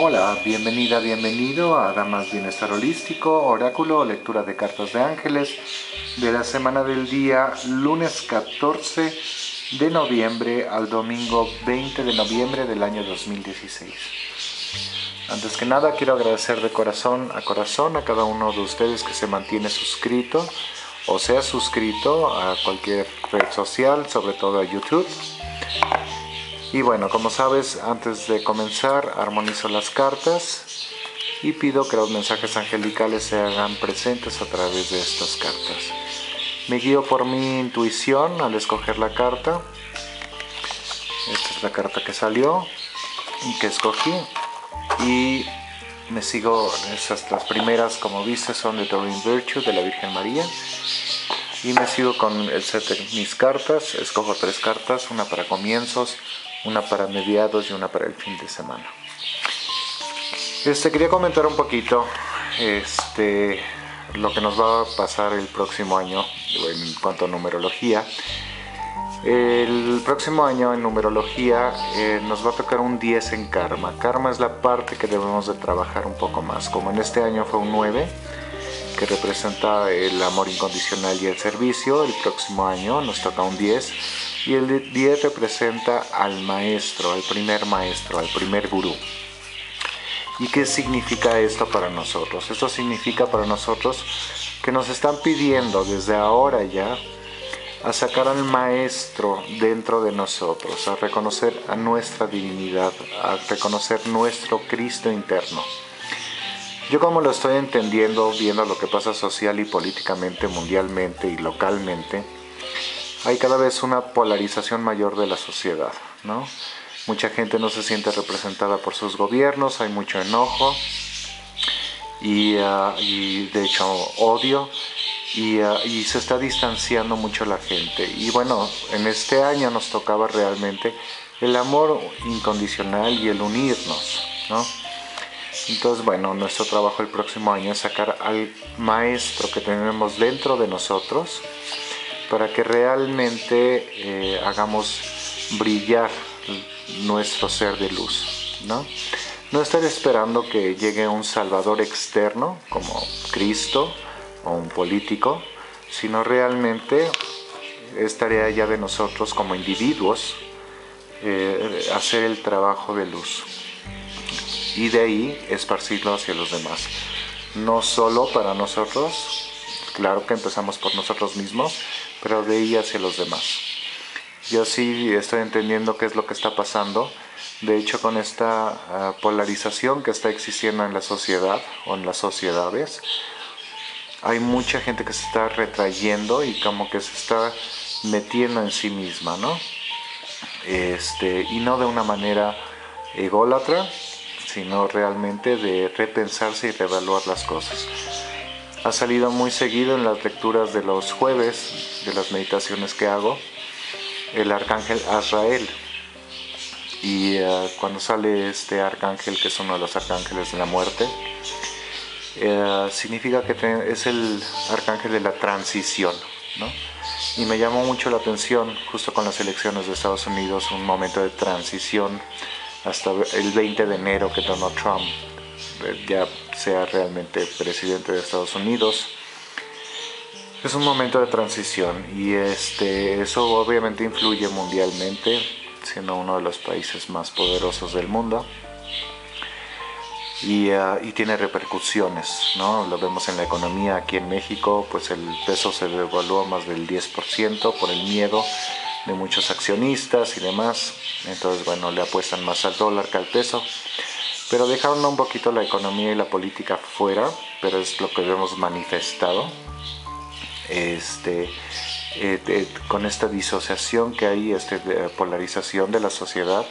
Hola, bienvenida, bienvenido a Adamas Bienestar Holístico, oráculo, lectura de cartas de ángeles de la semana del día lunes 14 de noviembre al domingo 20 de noviembre del año 2016. Antes que nada quiero agradecer de corazón a corazón a cada uno de ustedes que se mantiene suscrito o se ha suscrito a cualquier red social, sobre todo a YouTube. Y bueno, como sabes, antes de comenzar, armonizo las cartas y pido que los mensajes angelicales se hagan presentes a través de estas cartas. Me guío por mi intuición al escoger la carta. Esta es la carta que salió y que escogí. Y me sigo, las primeras, como viste, son de Doreen Virtue, de la Virgen María. Y me sigo con el set de mis cartas. Escojo 3 cartas, una para comienzos, una para mediados y una para el fin de semana. Quería comentar un poquito lo que nos va a pasar el próximo año en cuanto a numerología. El próximo año en numerología nos va a tocar un 10 en karma. Karma es la parte que debemos de trabajar un poco más. Como en este año fue un 9, que representa el amor incondicional y el servicio, el próximo año nos toca un 10, y el 10 representa al maestro, al primer gurú. ¿Y qué significa esto para nosotros? Esto significa para nosotros que nos están pidiendo desde ahora ya a sacar al maestro dentro de nosotros, a reconocer a nuestra divinidad, a reconocer nuestro Cristo interno. Yo, como lo estoy entendiendo, viendo lo que pasa social y políticamente, mundialmente y localmente, hay cada vez una polarización mayor de la sociedad, ¿no? Mucha gente no se siente representada por sus gobiernos, hay mucho enojo y de hecho odio, y se está distanciando mucho la gente. Y bueno, en este año nos tocaba realmente el amor incondicional y el unirnos, ¿no? Entonces, bueno, nuestro trabajo el próximo año es sacar al maestro que tenemos dentro de nosotros para que realmente hagamos brillar nuestro ser de luz, ¿no? No estar esperando que llegue un salvador externo como Cristo o un político, sino realmente es tarea ya de nosotros como individuos hacer el trabajo de luz. Y de ahí esparcirlo hacia los demás. No solo para nosotros, claro que empezamos por nosotros mismos, pero de ahí hacia los demás. Yo sí estoy entendiendo qué es lo que está pasando. De hecho, con esta polarización que está existiendo en la sociedad o en las sociedades, hay mucha gente que se está retrayendo y como que se está metiendo en sí misma, ¿no? Y no de una manera ególatra, sino realmente de repensarse y reevaluar las cosas. Ha salido muy seguido en las lecturas de los jueves, de las meditaciones que hago, el Arcángel Azrael. Y cuando sale este arcángel, que es uno de los arcángeles de la muerte, significa que es el arcángel de la transición, ¿no? Y me llamó mucho la atención, justo con las elecciones de Estados Unidos, un momento de transición, hasta el 20 de enero que Donald Trump ya sea realmente presidente de Estados Unidos. Es un momento de transición y eso obviamente influye mundialmente, siendo uno de los países más poderosos del mundo, y tiene repercusiones, ¿no? Lo vemos en la economía aquí en México, pues el peso se devaluó más del 10% por el miedo de muchos accionistas y demás. Entonces, bueno, le apuestan más al dólar que al peso, pero dejaron un poquito la economía y la política fuera, pero es lo que hemos manifestado con esta disociación que hay, polarización de la sociedad,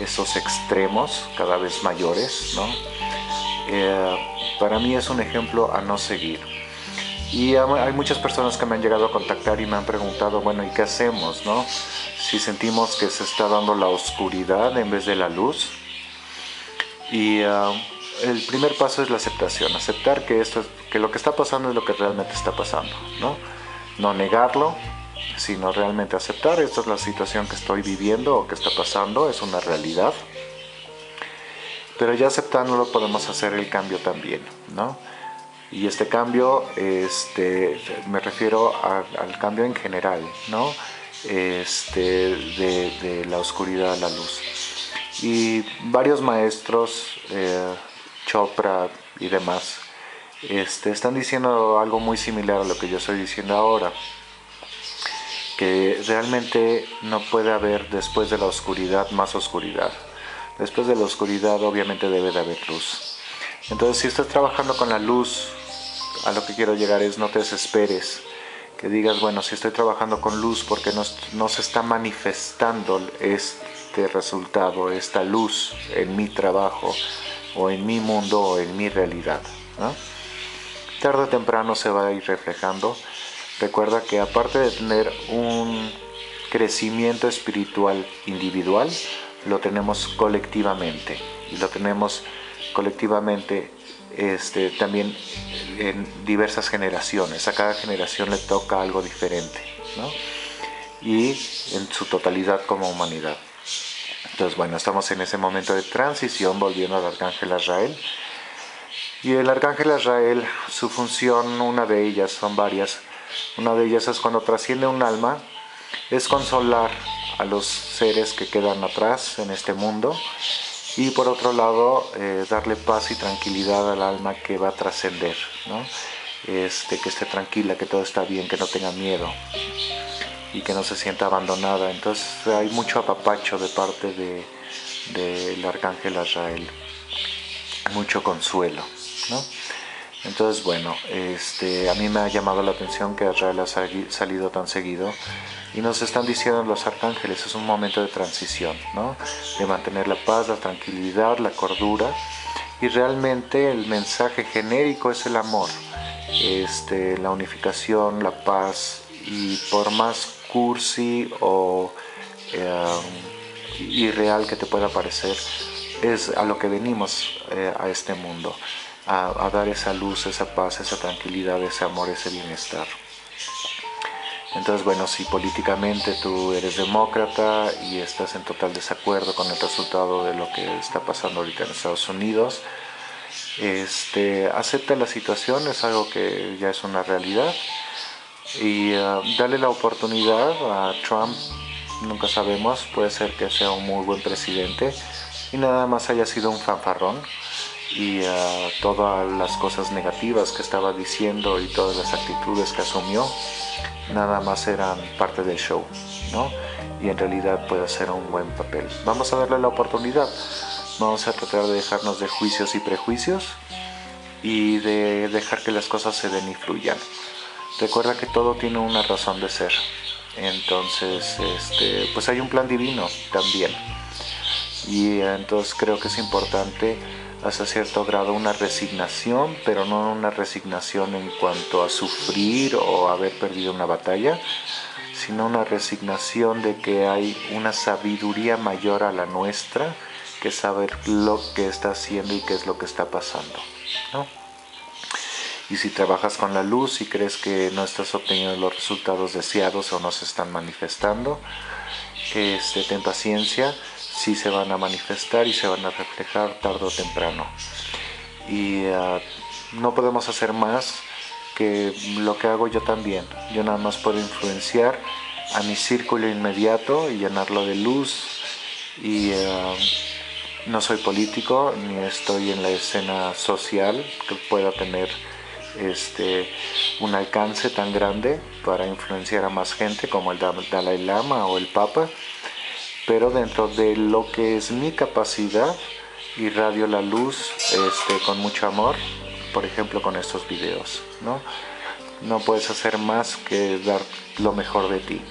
esos extremos cada vez mayores, ¿no? Para mí es un ejemplo a no seguir. Y hay muchas personas que me han llegado a contactar y me han preguntado, bueno, ¿y qué hacemos, no? Si sentimos que se está dando la oscuridad en vez de la luz. Y el primer paso es la aceptación, aceptar que que lo que está pasando es lo que realmente está pasando, ¿no? No negarlo, sino realmente aceptar, esta es la situación que estoy viviendo o que está pasando, es una realidad. pero ya aceptándolo podemos hacer el cambio también, ¿no? Y este cambio, me refiero al cambio en general, ¿no? De la oscuridad a la luz. Y varios maestros, Chopra y demás, están diciendo algo muy similar a lo que yo estoy diciendo ahora, que realmente no puede haber después de la oscuridad más oscuridad. Después de la oscuridad obviamente debe de haber luz. Entonces, si estás trabajando con la luz, a lo que quiero llegar es no te desesperes, que digas, bueno, si estoy trabajando con luz, porque no se está manifestando este resultado, esta luz en mi trabajo o en mi mundo o en mi realidad, ¿no? Tarde o temprano se va a ir reflejando. Recuerda que aparte de tener un crecimiento espiritual individual, lo tenemos colectivamente, y lo tenemos colectivamente también en diversas generaciones. A cada generación le toca algo diferente, ¿no? Y en su totalidad como humanidad. Entonces, bueno, estamos en ese momento de transición, volviendo al Arcángel Azrael. Y el Arcángel Azrael, su función, una de ellas, son varias, una de ellas es cuando trasciende un alma, es consolar a los seres que quedan atrás en este mundo, y por otro lado, darle paz y tranquilidad al alma que va a trascender, ¿no? Que esté tranquila, que todo está bien, que no tenga miedo y que no se sienta abandonada. Entonces hay mucho apapacho de parte del Arcángel Azrael, mucho consuelo, ¿no? Entonces, bueno, a mí me ha llamado la atención que Azrael ha salido tan seguido, y nos están diciendo los arcángeles, es un momento de transición, ¿no? De mantener la paz, la tranquilidad, la cordura, y realmente el mensaje genérico es el amor, la unificación, la paz, y por más cursi o irreal que te pueda parecer, es a lo que venimos a este mundo, a dar esa luz, esa paz, esa tranquilidad, ese amor, ese bienestar. Entonces, bueno, si políticamente tú eres demócrata y estás en total desacuerdo con el resultado de lo que está pasando ahorita en Estados Unidos, acepta la situación, es algo que ya es una realidad, y dale la oportunidad a Trump. Nunca sabemos, puede ser que sea un muy buen presidente y nada más haya sido un fanfarrón, y todas las cosas negativas que estaba diciendo y todas las actitudes que asumió nada más eran parte del show, ¿no? Y en realidad puede hacer un buen papel. Vamos a darle la oportunidad, vamos a tratar de dejarnos de juicios y prejuicios y de dejar que las cosas se den y fluyan. Recuerda que todo tiene una razón de ser. Entonces, pues hay un plan divino también, y entonces creo que es importante hasta cierto grado una resignación, pero no una resignación en cuanto a sufrir o haber perdido una batalla, sino una resignación de que hay una sabiduría mayor a la nuestra, que saber lo que está haciendo y qué es lo que está pasando, ¿no? Y si trabajas con la luz y crees que no estás obteniendo los resultados deseados o no se están manifestando, ten paciencia. Sí se van a manifestar y se van a reflejar tarde o temprano. Y no podemos hacer más que lo que hago yo también. Yo nada más puedo influenciar a mi círculo inmediato y llenarlo de luz. Y no soy político, ni estoy en la escena social que pueda tener un alcance tan grande para influenciar a más gente como el Dalai Lama o el Papa. Pero dentro de lo que es mi capacidad, irradio la luz con mucho amor, por ejemplo con estos videos, ¿no? No puedes hacer más que dar lo mejor de ti,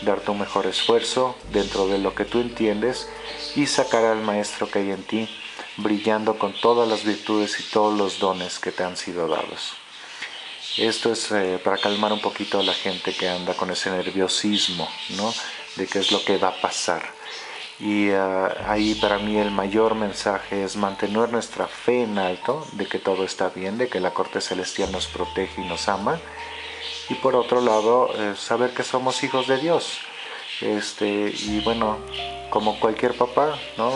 dar tu mejor esfuerzo dentro de lo que tú entiendes y sacar al maestro que hay en ti, brillando con todas las virtudes y todos los dones que te han sido dados. Esto es para calmar un poquito a la gente que anda con ese nerviosismo, ¿no? De qué es lo que va a pasar. Y ahí para mí el mayor mensaje es mantener nuestra fe en alto, de que todo está bien, de que la corte celestial nos protege y nos ama. Y por otro lado, saber que somos hijos de Dios. Y bueno, como cualquier papá, ¿no?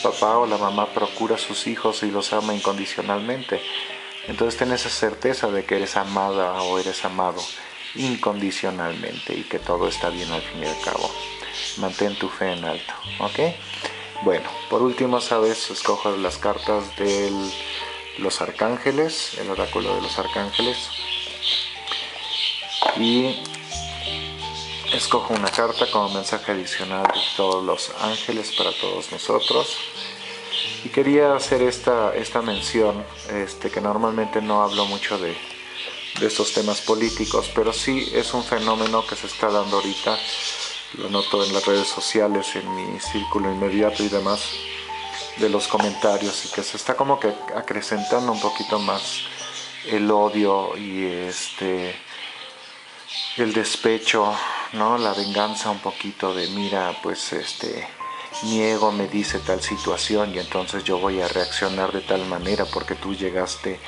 papá o la mamá procura a sus hijos y los ama incondicionalmente. Entonces ten esa certeza de que eres amada o eres amado incondicionalmente y que todo está bien al fin y al cabo. Mantén tu fe en alto, ¿ok? Bueno, por último, sabes, escojo las cartas de los arcángeles, el oráculo de los arcángeles, y escojo una carta como mensaje adicional de todos los ángeles para todos nosotros. Y quería hacer esta mención, que normalmente no hablo mucho de estos temas políticos, pero sí es un fenómeno que se está dando ahorita. Lo noto en las redes sociales, en mi círculo inmediato y demás, de los comentarios, y que se está como que acrecentando un poquito más el odio y el despecho, ¿no? La venganza un poquito de, mira, pues mi ego me dice tal situación y entonces yo voy a reaccionar de tal manera porque tú llegaste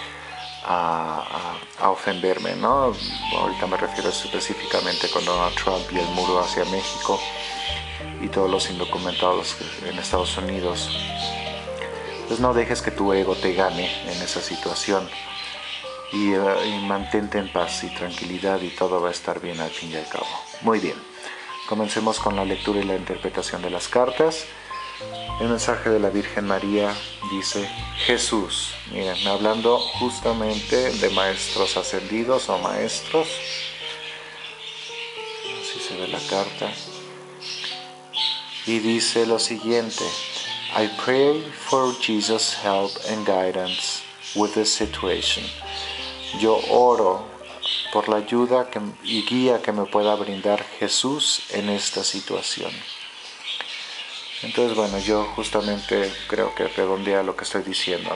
a ofenderme, ¿no? Ahorita me refiero específicamente con Donald Trump y el muro hacia México y todos los indocumentados en Estados Unidos. Pues no dejes que tu ego te gane en esa situación y mantente en paz y tranquilidad, y todo va a estar bien al fin y al cabo. Muy bien, comencemos con la lectura y la interpretación de las cartas. El mensaje de la Virgen María dice: Jesús. Miren, hablando justamente de maestros ascendidos o maestros. Así se ve la carta. Y dice lo siguiente: I pray for Jesus' help and guidance with this situation. Yo oro por la ayuda y guía que me pueda brindar Jesús en esta situación. Entonces, bueno, yo justamente creo que redondea lo que estoy diciendo,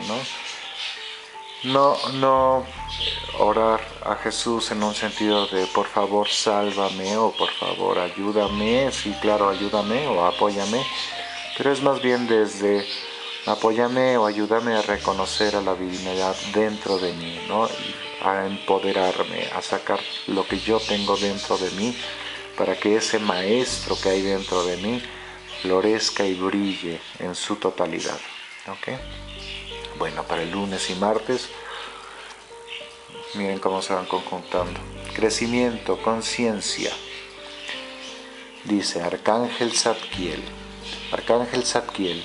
¿no? No orar a Jesús en un sentido de por favor sálvame o por favor ayúdame, sí, claro, ayúdame o apóyame, pero es más bien desde apóyame o ayúdame a reconocer a la divinidad dentro de mí, ¿no? A empoderarme, a sacar lo que yo tengo dentro de mí para que ese maestro que hay dentro de mí florezca y brille en su totalidad, ¿ok? Bueno, para el lunes y martes, miren cómo se van conjuntando. Crecimiento, conciencia. Dice Arcángel Zadquiel. Arcángel Zadquiel,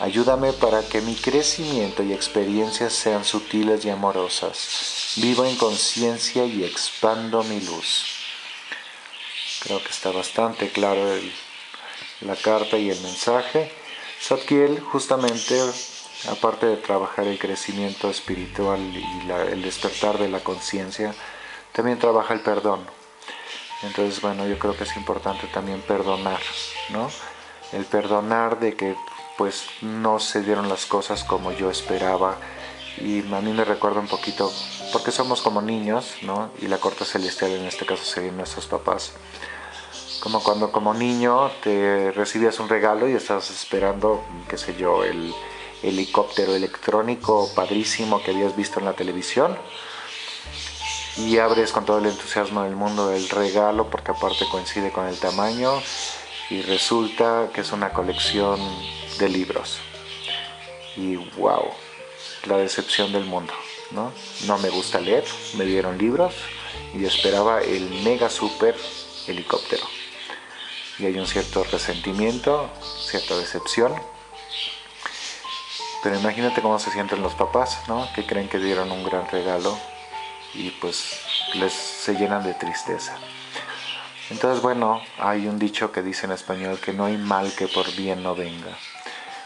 ayúdame para que mi crecimiento y experiencias sean sutiles y amorosas. Vivo en conciencia y expando mi luz. Creo que está bastante claro la carta y el mensaje. Zadquiel, justamente, aparte de trabajar el crecimiento espiritual y el despertar de la conciencia, también trabaja el perdón. Entonces, bueno, yo creo que es importante también perdonar, ¿no? El perdonar de que, pues, no se dieron las cosas como yo esperaba. Y a mí me recuerda un poquito, porque somos como niños, ¿no? Y la corte celestial en este caso serían nuestros papás. Como cuando como niño te recibías un regalo y estás esperando, qué sé yo, el helicóptero electrónico padrísimo que habías visto en la televisión, y abres con todo el entusiasmo del mundo el regalo porque aparte coincide con el tamaño, y resulta que es una colección de libros. Y wow, la decepción del mundo, ¿no? No me gusta leer, me dieron libros y esperaba el mega super helicóptero. Y hay un cierto resentimiento, cierta decepción. Pero imagínate cómo se sienten los papás, ¿no? Que creen que dieron un gran regalo y pues se llenan de tristeza. Entonces, bueno, hay un dicho que dice en español que no hay mal que por bien no venga.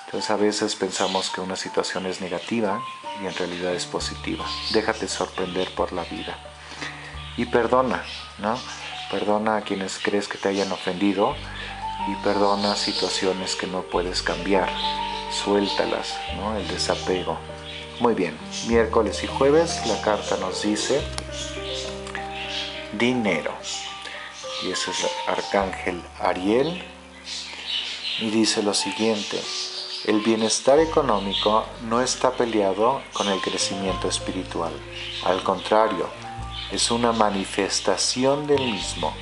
Entonces a veces pensamos que una situación es negativa y en realidad es positiva. Déjate sorprender por la vida. Y perdona, ¿no? Perdona a quienes crees que te hayan ofendido y perdona situaciones que no puedes cambiar. Suéltalas, ¿no? El desapego. Muy bien, miércoles y jueves la carta nos dice dinero. Y ese es Arcángel Ariel. Y dice lo siguiente: el bienestar económico no está peleado con el crecimiento espiritual. Al contrario, es una manifestación del mismo.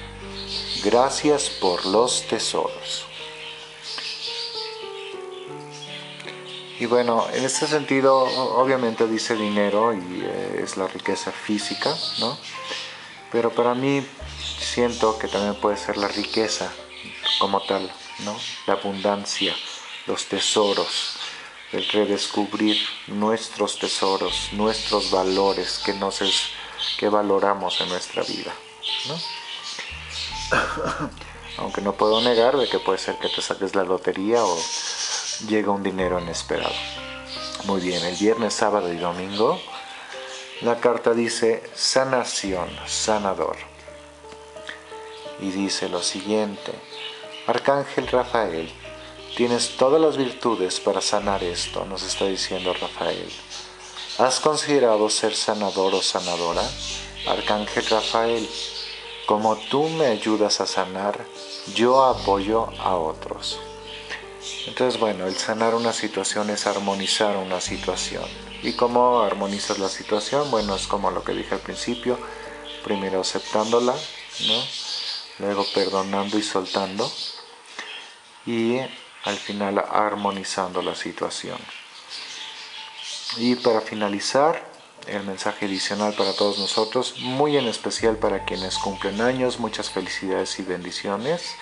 Gracias por los tesoros. Y bueno, en este sentido, obviamente dice dinero y es la riqueza física, ¿no? Pero para mí siento que también puede ser la riqueza como tal, ¿no? La abundancia, los tesoros, el redescubrir nuestros tesoros, nuestros valores que valoramos en nuestra vida, ¿no? Aunque no puedo negar de que puede ser que te saques la lotería o llega un dinero inesperado. Muy bien, el viernes, sábado y domingo, la carta dice sanación, sanador. Y dice lo siguiente: Arcángel Rafael, tienes todas las virtudes para sanar esto, nos está diciendo Rafael. ¿Has considerado ser sanador o sanadora? Arcángel Rafael, como tú me ayudas a sanar, yo apoyo a otros. Entonces, bueno, el sanar una situación es armonizar una situación. ¿Y cómo armonizas la situación? Bueno, es como lo que dije al principio: primero aceptándola, ¿no? Luego perdonando y soltando, y al final armonizando la situación. Y para finalizar, el mensaje adicional para todos nosotros, muy en especial para quienes cumplen años, muchas felicidades y bendiciones.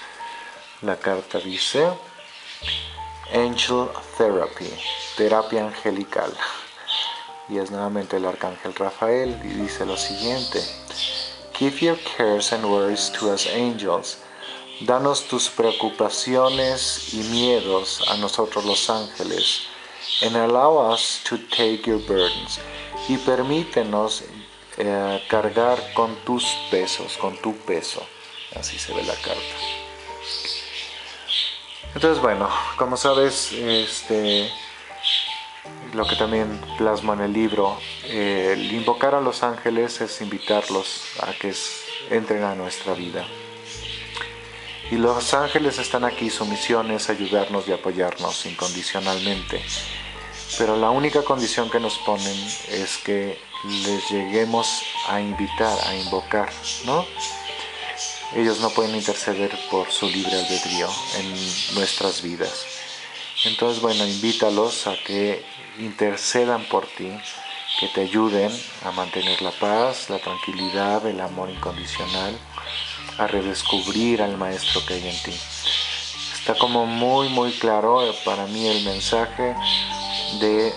La carta dice Angel Therapy, terapia angelical, y es nuevamente el Arcángel Rafael, y dice lo siguiente: Give your cares and worries to us angels. Danos tus preocupaciones y miedos a nosotros los ángeles, and allow us to take your burdens, y permítenos cargar con tus pesos, con tu peso. Así se ve la carta. Entonces, bueno, como sabes, lo que también plasmo en el libro, el invocar a los ángeles es invitarlos a que entren a nuestra vida. Y los ángeles están aquí, su misión es ayudarnos y apoyarnos incondicionalmente. Pero la única condición que nos ponen es que les lleguemos a invitar, a invocar, ¿no? Ellos no pueden interceder por su libre albedrío en nuestras vidas. Entonces, bueno, invítalos a que intercedan por ti, que te ayuden a mantener la paz, la tranquilidad, el amor incondicional, a redescubrir al maestro que hay en ti. Está como muy claro para mí el mensaje de,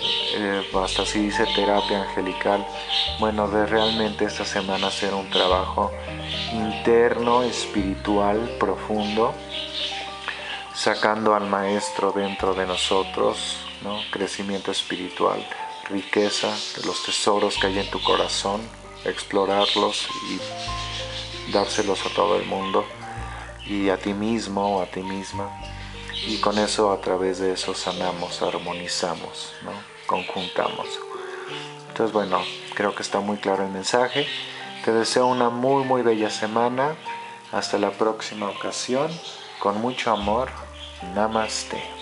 hasta así dice, terapia angelical. Bueno, de realmente esta semana hacer un trabajo interno, espiritual, profundo, sacando al maestro dentro de nosotros, ¿no? Crecimiento espiritual, riqueza, los tesoros que hay en tu corazón, explorarlos y dárselos a todo el mundo y a ti mismo o a ti misma, y con eso, a través de eso, sanamos, armonizamos, ¿no? Conjuntamos. Entonces, bueno, creo que está muy claro el mensaje. Te deseo una muy bella semana. Hasta la próxima ocasión, con mucho amor. Namaste.